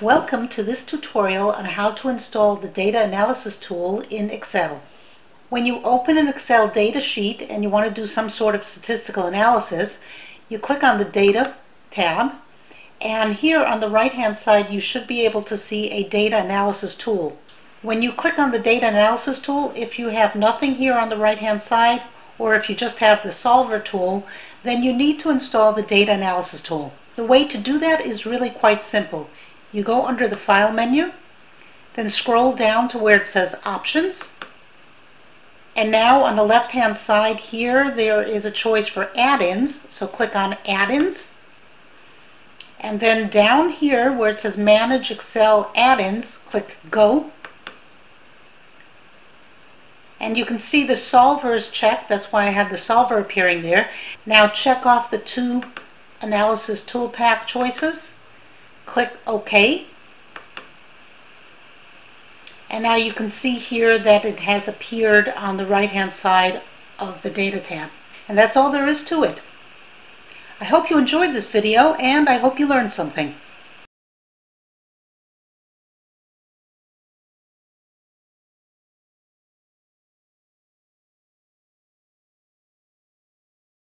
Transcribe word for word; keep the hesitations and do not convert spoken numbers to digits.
Welcome to this tutorial on how to install the data analysis tool in Excel. When you open an Excel data sheet and you want to do some sort of statistical analysis, you click on the Data tab, and here on the right hand side you should be able to see a data analysis tool. When you click on the data analysis tool, if you have nothing here on the right hand side, or if you just have the solver tool, then you need to install the data analysis tool. The way to do that is really quite simple. You go under the File menu, then scroll down to where it says Options, and now on the left hand side here there is a choice for add-ins, so click on Add-ins, and then down here where it says Manage Excel Add-ins, click Go, and you can see the solver is checked. That's why I have the solver appearing there. Now check off the two Analysis ToolPak choices. Click OK, and now you can see here that it has appeared on the right hand side of the Data tab, and that's all there is to it. I hope you enjoyed this video, and I hope you learned something.